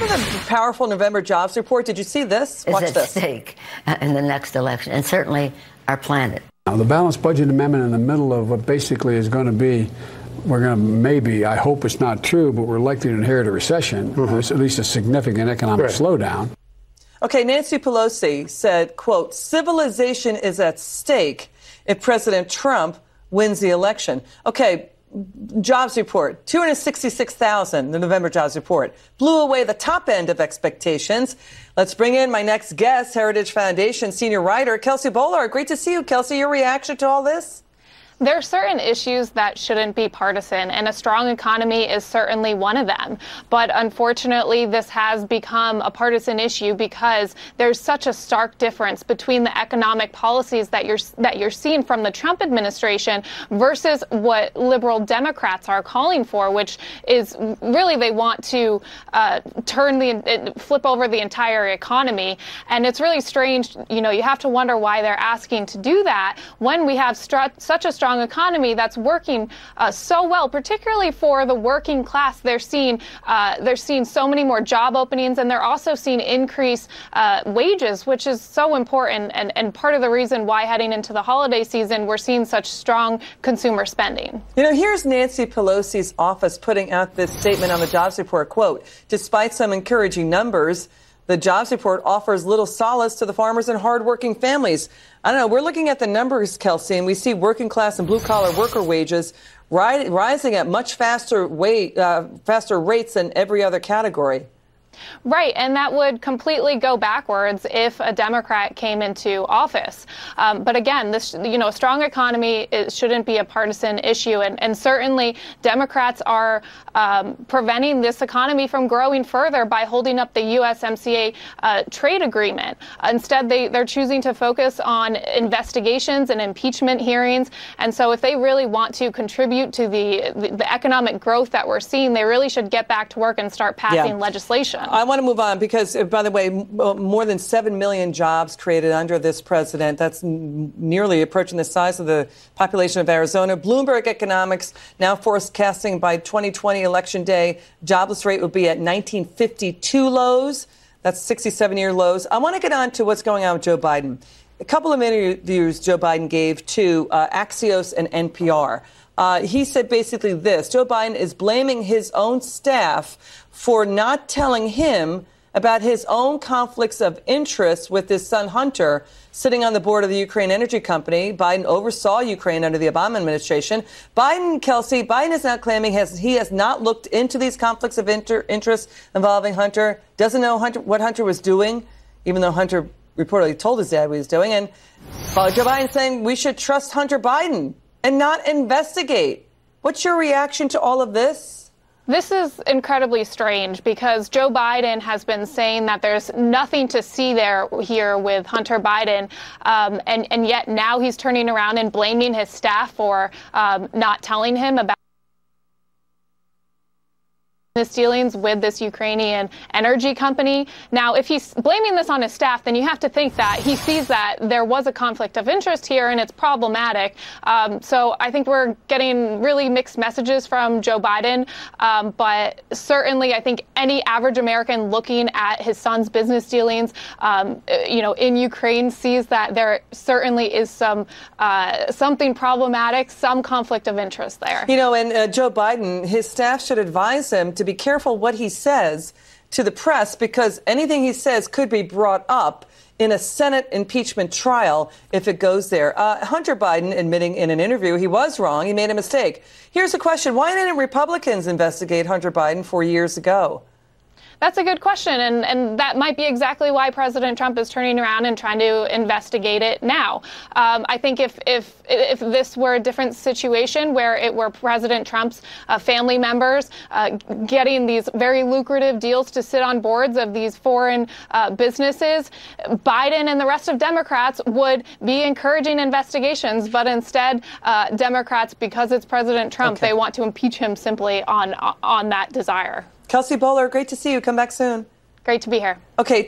Remember the powerful November jobs report? Did you see this? Watch this. It's at stake in the next election, and certainly our planet. Now, the balanced budget amendment in the middle of what basically is going to be, we're going to maybe, I hope it's not true, but we're likely to inherit a recession, at least a significant economic slowdown. Okay, Nancy Pelosi said, quote, civilization is at stake if President Trump wins the election. Okay, jobs report, 266,000, the November jobs report, blew away the top end of expectations. Let's bring in my next guest, Heritage Foundation senior writer, Kelsey Bolar. Great to see you, Kelsey. Your reaction to all this? There are certain issues that shouldn't be partisan, and a strong economy is certainly one of them. But unfortunately, this has become a partisan issue because there's such a stark difference between the economic policies that you're seeing from the Trump administration versus what liberal Democrats are calling for, which is really they want to flip over the entire economy. And it's really strange. You know, you have to wonder why they're asking to do that when we have such a strong economy that's working so well, particularly for the working class. They're seeing so many more job openings, and they're also seeing increased wages, which is so important and part of the reason why heading into the holiday season we're seeing such strong consumer spending. You know, here's Nancy Pelosi's office putting out this statement on the jobs report, quote, despite some encouraging numbers, the jobs report offers little solace to the farmers and hardworking families. I don't know. We're looking at the numbers, Kelsey, and we see working class and blue collar worker wages rising at much faster rates than every other category. Right, and that would completely go backwards if a Democrat came into office. But again, a strong economy, it shouldn't be a partisan issue. And certainly Democrats are preventing this economy from growing further by holding up the USMCA trade agreement. Instead, they're choosing to focus on investigations and impeachment hearings. And so if they really want to contribute to the economic growth that we're seeing, they really should get back to work and start passing legislation. I want to move on because, by the way, more than 7 million jobs created under this president. That's nearly approaching the size of the population of Arizona. Bloomberg Economics now forecasting by 2020 election day, jobless rate will be at 1952 lows. That's 67-year lows. I want to get on to what's going on with Joe Biden. A couple of interviews Joe Biden gave to Axios and NPR. He said basically this: Joe Biden is blaming his own staff for not telling him about his own conflicts of interest with his son, Hunter, sitting on the board of the Ukraine Energy Company. Biden oversaw Ukraine under the Obama administration. Biden is now claiming he has not looked into these conflicts of interest involving Hunter, doesn't know what Hunter was doing, even though Hunter reportedly told his dad what he was doing. And Joe Biden saying we should trust Hunter Biden and not investigate. What's your reaction to all of this? This is incredibly strange because Joe Biden has been saying that there's nothing to see here with Hunter Biden, and yet now he's turning around and blaming his staff for not telling him about his dealings with this Ukrainian energy company. Now, if he's blaming this on his staff, then you have to think that he sees that there was a conflict of interest here and it's problematic. So I think we're getting really mixed messages from Joe Biden. But certainly, I think any average American looking at his son's business dealings, in Ukraine sees that there certainly is something problematic, some conflict of interest there. You know, and Joe Biden, his staff should advise him to be careful what he says to the press, because anything he says could be brought up in a Senate impeachment trial if it goes there. Hunter Biden admitting in an interview he was wrong, he made a mistake. Here's a question: why didn't Republicans investigate Hunter Biden 4 years ago? That's a good question, and that might be exactly why President Trump is turning around and trying to investigate it now. I think if this were a different situation where it were President Trump's family members getting these very lucrative deals to sit on boards of these foreign businesses, Biden and the rest of Democrats would be encouraging investigations, but instead Democrats, because it's President Trump, they want to impeach him simply on that desire. Kelsey Bolar, great to see you. Come back soon. Great to be here. Okay.